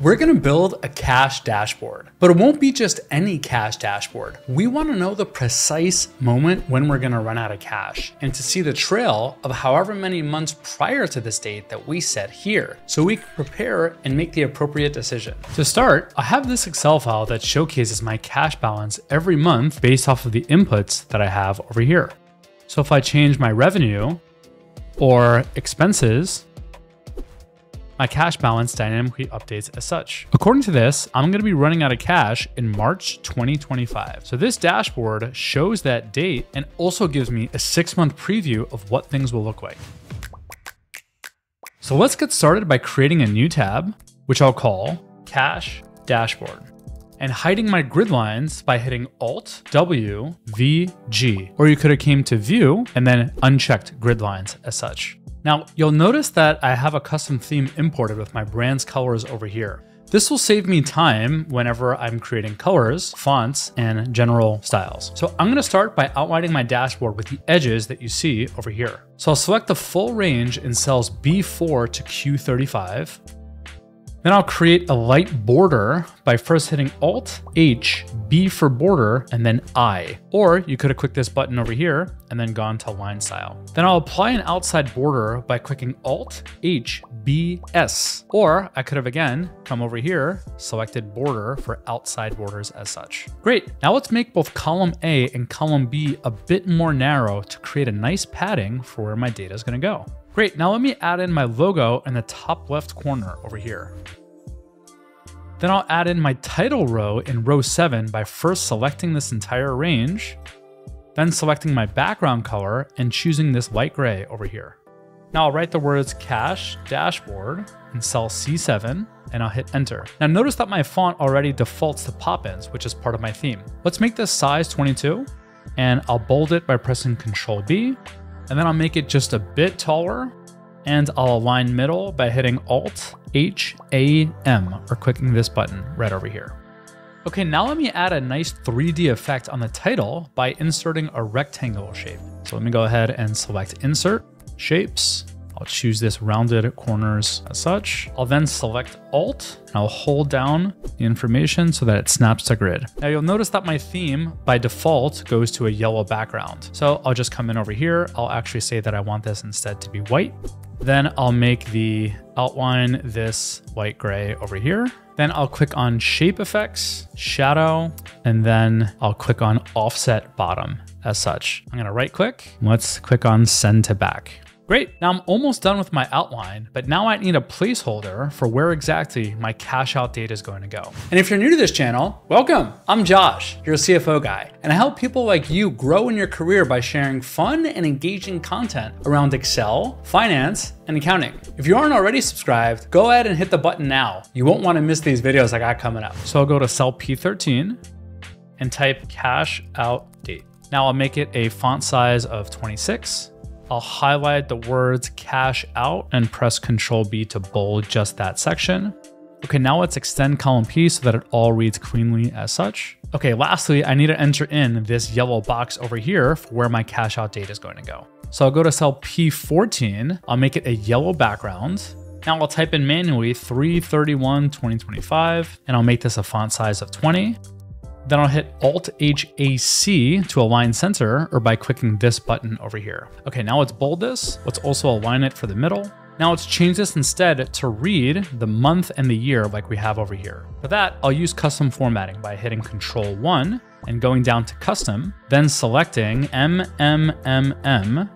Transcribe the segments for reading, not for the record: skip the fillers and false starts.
We're gonna build a cash dashboard, but it won't be just any cash dashboard. We wanna know the precise moment when we're gonna run out of cash and to see the trail of however many months prior to this date that we set here so we can prepare and make the appropriate decision. To start, I have this Excel file that showcases my cash balance every month based off of the inputs that I have over here. So if I change my revenue or expenses, my cash balance dynamically updates as such. According to this, I'm gonna be running out of cash in March 2025. So this dashboard shows that date and also gives me a 6-month preview of what things will look like. So let's get started by creating a new tab, which I'll call Cash Dashboard, and hiding my grid lines by hitting Alt W V G, or you could have came to View and then unchecked grid lines as such. Now, you'll notice that I have a custom theme imported with my brand's colors over here. This will save me time whenever I'm creating colors, fonts, and general styles. So I'm gonna start by outlining my dashboard with the edges that you see over here. So I'll select the full range in cells B4 to Q35. Then I'll create a light border by first hitting Alt H B for border and then I, or you could have clicked this button over here and then gone to line style. Then I'll apply an outside border by clicking Alt H B S, or I could have again come over here, selected border for outside borders as such. Great, now let's make both column A and column B a bit more narrow to create a nice padding for where my data is gonna go. Great, now let me add in my logo in the top left corner over here. Then I'll add in my title row in row 7 by first selecting this entire range, then selecting my background color and choosing this light gray over here. Now I'll write the words Cash Dashboard in cell C7 and I'll hit enter. Now notice that my font already defaults to pop-ins, which is part of my theme. Let's make this size 22 and I'll bold it by pressing Control B. And then I'll make it just a bit taller and I'll align middle by hitting Alt H A M or clicking this button right over here. Okay, now let me add a nice 3D effect on the title by inserting a rectangular shape. So let me go ahead and select Insert, Shapes. I'll choose this rounded corners as such. I'll then select Alt and I'll hold down the information so that it snaps to grid. Now you'll notice that my theme by default goes to a yellow background. So I'll just come in over here. I'll actually say that I want this instead to be white. Then I'll make the outline this light gray over here. Then I'll click on Shape Effects, Shadow, and then I'll click on Offset Bottom as such. I'm gonna right click. Let's click on Send to Back. Great, now I'm almost done with my outline, but now I need a placeholder for where exactly my cash out data is going to go. And if you're new to this channel, welcome. I'm Josh, your CFO guy, and I help people like you grow in your career by sharing fun and engaging content around Excel, finance, and accounting. If you aren't already subscribed, go ahead and hit the button now. You won't want to miss these videos I got coming up. So I'll go to cell P13 and type cash out date. Now I'll make it a font size of 26. I'll highlight the words cash out and press Control B to bold just that section. Okay, now let's extend column P so that it all reads cleanly as such. Okay, lastly, I need to enter in this yellow box over here for where my cash out data is going to go. So I'll go to cell P14, I'll make it a yellow background. Now I'll type in manually 3/31/2025, and I'll make this a font size of 20. Then I'll hit Alt H A C to align center or by clicking this button over here. Okay, now let's bold this. Let's also align it for the middle. Now let's change this instead to read the month and the year like we have over here. For that, I'll use custom formatting by hitting Control 1 and going down to custom, then selecting MMMM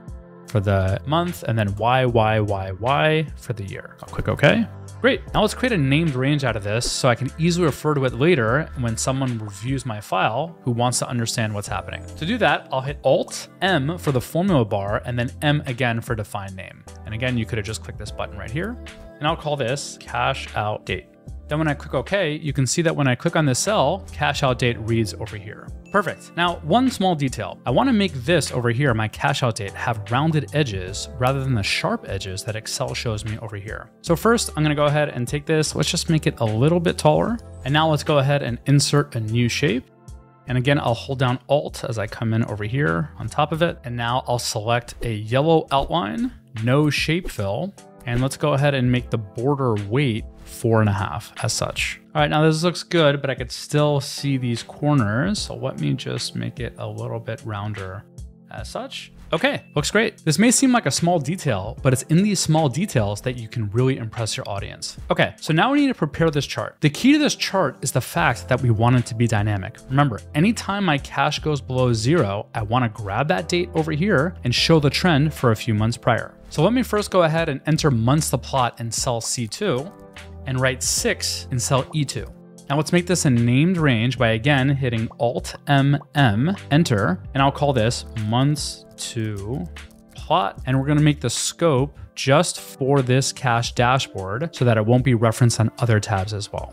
for the month and then YYYY for the year. I'll click OK. Great, now let's create a named range out of this so I can easily refer to it later when someone reviews my file who wants to understand what's happening. To do that, I'll hit Alt M for the formula bar and then M again for define name. And again, you could have just clicked this button right here. And I'll call this cash out date. Then when I click OK, you can see that when I click on this cell, cash out date reads over here. Perfect. Now, one small detail. I want to make this over here, my cash out date, have rounded edges rather than the sharp edges that Excel shows me over here. So first, I'm going to go ahead and take this. Let's just make it a little bit taller. And now let's go ahead and insert a new shape. And again, I'll hold down Alt as I come in over here on top of it. And now I'll select a yellow outline, no shape fill. And let's go ahead and make the border weight 4.5 as such. All right, now this looks good, but I could still see these corners. So let me just make it a little bit rounder as such. Okay, looks great. This may seem like a small detail, but it's in these small details that you can really impress your audience. Okay, so now we need to prepare this chart. The key to this chart is the fact that we want it to be dynamic. Remember, anytime my cash goes below zero, I wanna grab that date over here and show the trend for a few months prior. So let me first go ahead and enter months to plot in cell C2 and write 6 in cell E2. Now let's make this a named range by again hitting Alt MM, enter, and I'll call this months to plot. And we're gonna make the scope just for this cash dashboard so that it won't be referenced on other tabs as well.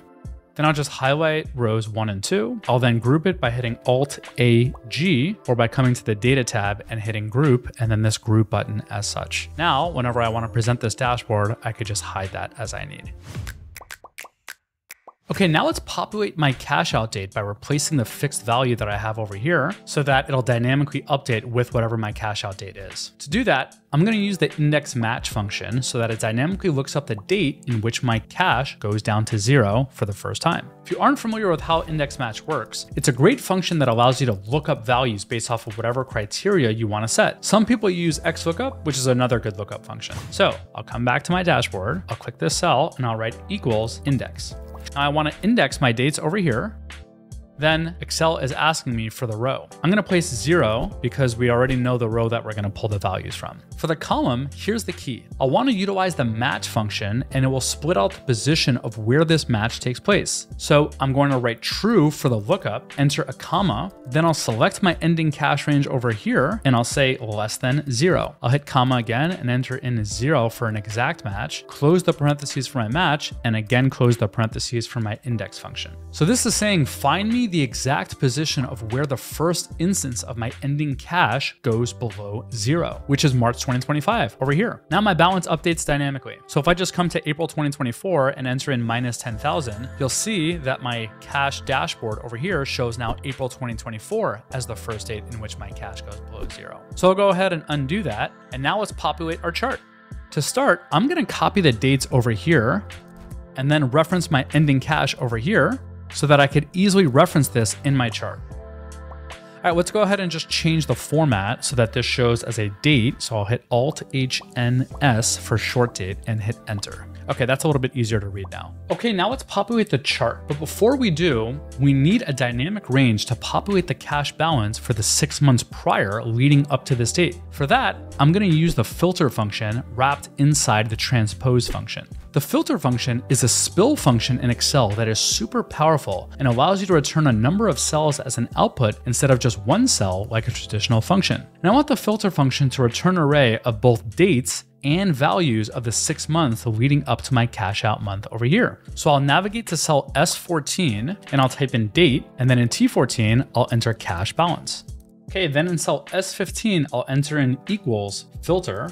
Then I'll just highlight rows 1 and 2. I'll then group it by hitting Alt A G or by coming to the data tab and hitting group and then this group button as such. Now, whenever I wanna present this dashboard, I could just hide that as I need. Okay, now let's populate my cash out date by replacing the fixed value that I have over here so that it'll dynamically update with whatever my cash out date is. To do that, I'm gonna use the index match function so that it dynamically looks up the date in which my cash goes down to zero for the first time. If you aren't familiar with how index match works, it's a great function that allows you to look up values based off of whatever criteria you wanna set. Some people use XLOOKUP, which is another good lookup function. So I'll come back to my dashboard, I'll click this cell and I'll write equals index. Now I want to index my dates over here. Then Excel is asking me for the row. I'm going to place 0 because we already know the row that we're going to pull the values from. For the column, here's the key. I'll want to utilize the match function and it will split out the position of where this match takes place. So I'm going to write true for the lookup, enter a comma, then I'll select my ending cash range over here and I'll say less than 0. I'll hit comma again and enter in 0 for an exact match, close the parentheses for my match, and again, close the parentheses for my index function. So this is saying, find me the exact position of where the first instance of my ending cash goes below 0, which is March 2025 over here. Now my balance updates dynamically. So if I just come to April 2024 and enter in minus 10,000, you'll see that my cash dashboard over here shows now April 2024 as the first date in which my cash goes below 0. So I'll go ahead and undo that. And now let's populate our chart. To start, I'm gonna copy the dates over here and then reference my ending cash over here, so that I could easily reference this in my chart. All right, let's go ahead and just change the format so that this shows as a date. So I'll hit Alt H N S for short date and hit enter. Okay, that's a little bit easier to read now. Okay, now let's populate the chart. But before we do, we need a dynamic range to populate the cash balance for the 6 months prior leading up to this date. For that, I'm gonna use the filter function wrapped inside the transpose function. The filter function is a spill function in Excel that is super powerful and allows you to return a number of cells as an output instead of just one cell like a traditional function. And I want the filter function to return an array of both dates and values of the 6 months leading up to my cash out month over here. So I'll navigate to cell S14 and I'll type in date, and then in T14, I'll enter cash balance. Okay, then in cell S15, I'll enter in equals filter.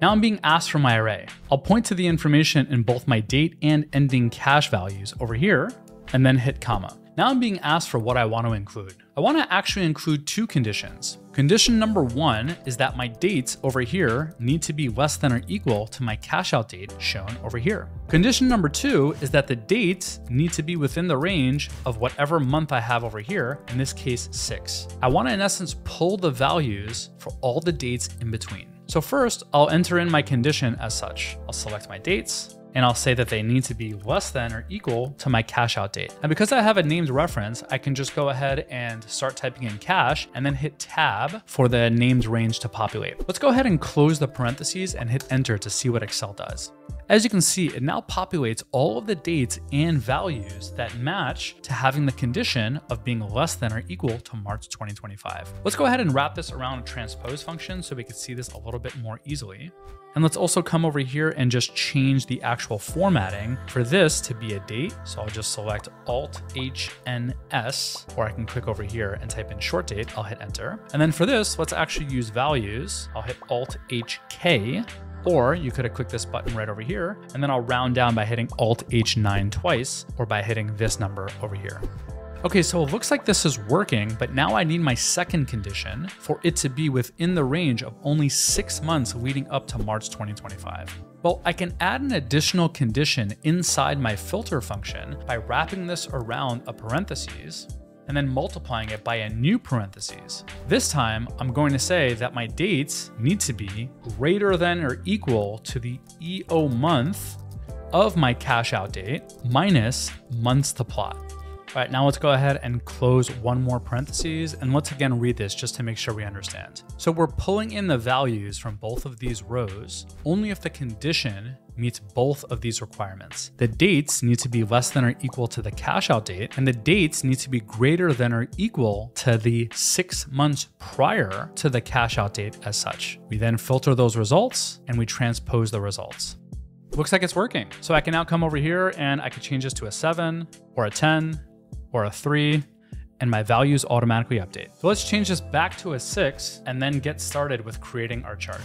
Now I'm being asked for my array. I'll point to the information in both my date and ending cash values over here, and then hit comma. Now I'm being asked for what I want to include. I want to actually include 2 conditions. Condition number 1 is that my dates over here need to be less than or equal to my cash out date shown over here. Condition number 2 is that the dates need to be within the range of whatever month I have over here, in this case 6. I want to in essence pull the values for all the dates in between. So first, I'll enter in my condition as such. I'll select my dates and I'll say that they need to be less than or equal to my cash out date. And because I have a named reference, I can just go ahead and start typing in cash and then hit tab for the named range to populate. Let's go ahead and close the parentheses and hit enter to see what Excel does. As you can see, it now populates all of the dates and values that match to having the condition of being less than or equal to March 2025. Let's go ahead and wrap this around a transpose function so we can see this a little bit more easily. And let's also come over here and just change the actual formatting for this to be a date. So I'll just select Alt H N S, or I can click over here and type in short date. I'll hit enter. And then for this, let's actually use values. I'll hit Alt H K, or you could have clicked this button right over here. And then I'll round down by hitting Alt H9 twice, or by hitting this number over here. Okay, so it looks like this is working, but now I need my second condition for it to be within the range of only 6 months leading up to March 2025. Well, I can add an additional condition inside my filter function by wrapping this around a parentheses and then multiplying it by a new parentheses. This time, I'm going to say that my dates need to be greater than or equal to the EOMONTH of my cash out date minus months to plot. All right, now let's go ahead and close one more parentheses and let's again read this just to make sure we understand. So we're pulling in the values from both of these rows only if the condition meets both of these requirements. The dates need to be less than or equal to the cash out date, and the dates need to be greater than or equal to the 6 months prior to the cash out date as such. We then filter those results and we transpose the results. Looks like it's working. So I can now come over here and I can change this to a 7 or a 10 or a 3, and my values automatically update. So let's change this back to a 6 and then get started with creating our chart.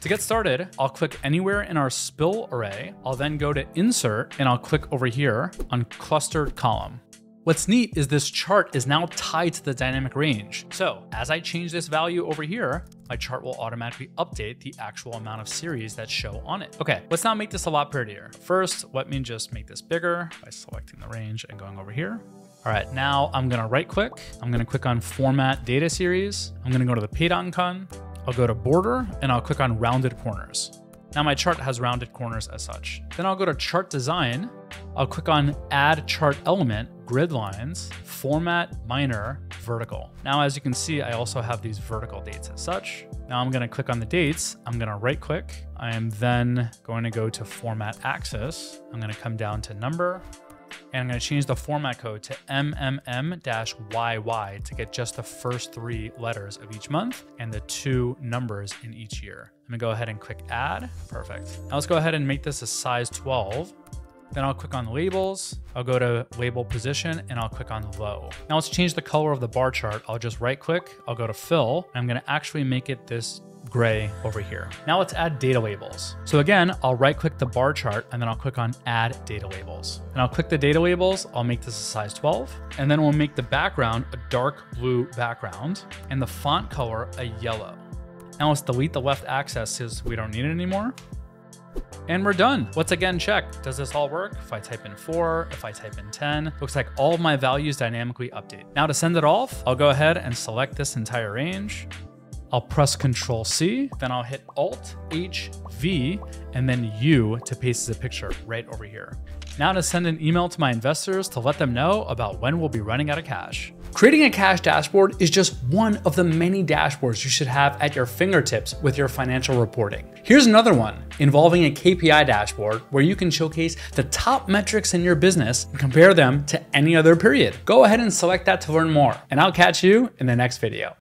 To get started, I'll click anywhere in our spill array. I'll then go to insert and I'll click over here on clustered column. What's neat is this chart is now tied to the dynamic range. So as I change this value over here, my chart will automatically update the actual amount of series that show on it. Okay, let's now make this a lot prettier. First, let me just make this bigger by selecting the range and going over here. All right, now I'm gonna right click. I'm gonna click on Format Data Series. I'm gonna go to the paint icon. I'll go to Border and I'll click on Rounded Corners. Now my chart has rounded corners as such. Then I'll go to Chart Design. I'll click on Add Chart Element, Grid Lines, Format, Minor, Vertical. Now, as you can see, I also have these vertical dates as such. Now I'm gonna click on the dates. I'm gonna right click. I am then going to go to Format Axis. I'm gonna come down to Number, and I'm gonna change the format code to MMM-YY to get just the first 3 letters of each month and the 2 numbers in each year. I'm gonna go ahead and click Add. Perfect. Now let's go ahead and make this a size 12. Then I'll click on labels. I'll go to label position and I'll click on low. Now let's change the color of the bar chart. I'll just right click, I'll go to fill. I'm gonna actually make it this gray over here. Now let's add data labels. So again, I'll right click the bar chart and then I'll click on add data labels. And I'll click the data labels. I'll make this a size 12. And then we'll make the background a dark blue background and the font color a yellow. Now let's delete the left axis because we don't need it anymore. And we're done. Let's again check, does this all work? If I type in 4, if I type in 10, looks like all of my values dynamically update. Now to send it off, I'll go ahead and select this entire range. I'll press Control C, then I'll hit Alt H V, and then U to paste as a picture right over here. Now to send an email to my investors to let them know about when we'll be running out of cash. Creating a cash dashboard is just one of the many dashboards you should have at your fingertips with your financial reporting. Here's another one involving a KPI dashboard where you can showcase the top metrics in your business and compare them to any other period. Go ahead and select that to learn more, and I'll catch you in the next video.